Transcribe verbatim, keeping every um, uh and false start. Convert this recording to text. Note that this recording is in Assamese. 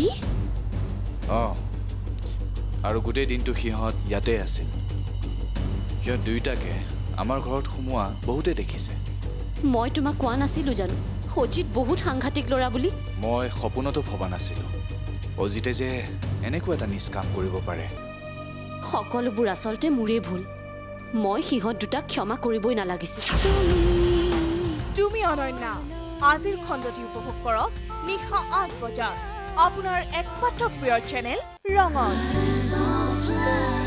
কি অ আৰু গুটে দিনটো হিহত ইয়াতে আছিল ইয়া দুইটাকে আমাৰ ঘৰত খুমুৱা বহুতে দেখিছে মই তোমাক কোৱা নাছিলো জানো অজিত বহুত সাংঘাতিক লৰা বুলি মই সপোনতো ভবা নাছিলো অজিতে যে এনেকুৱা এটা নিষ্কাম কৰিব পাৰে সকলোবোৰ আসলতে মুৰে ভুল মই হিহত দুটা ক্ষমা কৰিবই নালাগিছিল তুমি অনন্যা আজিৰ খণ্ডটি উপভোগ কৰক নিশা আঠ বজাত আপোনাৰ একমাত্ৰ প্ৰিয় চেনেল ৰঙন।